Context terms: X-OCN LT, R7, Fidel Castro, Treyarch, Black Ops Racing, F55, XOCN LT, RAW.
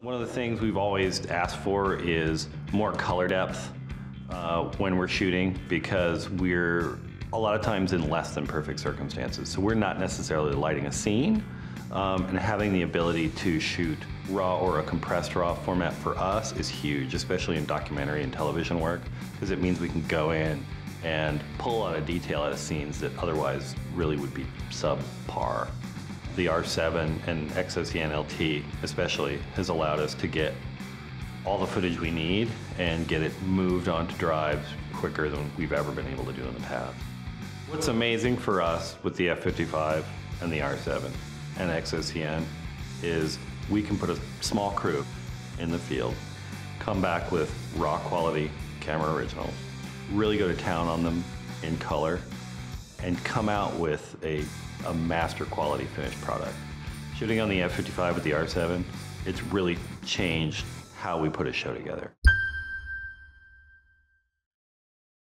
One of the things we've always asked for is more color depth when we're shooting, because we're a lot of times in less than perfect circumstances. So we're not necessarily lighting a scene, and having the ability to shoot raw or a compressed raw format for us is huge, especially in documentary and television work, because it means we can go in and pull out a detail out of scenes that otherwise really would be subpar. The R7 and XOCN LT especially has allowed us to get all the footage we need and get it moved onto drives quicker than we've ever been able to do in the past. What's amazing for us with the F55 and the R7 and XOCN is we can put a small crew in the field, come back with raw quality camera originals, really go to town on them in color, and come out with a master quality finished product. Shooting on the F55 with the R7, it's really changed how we put a show together.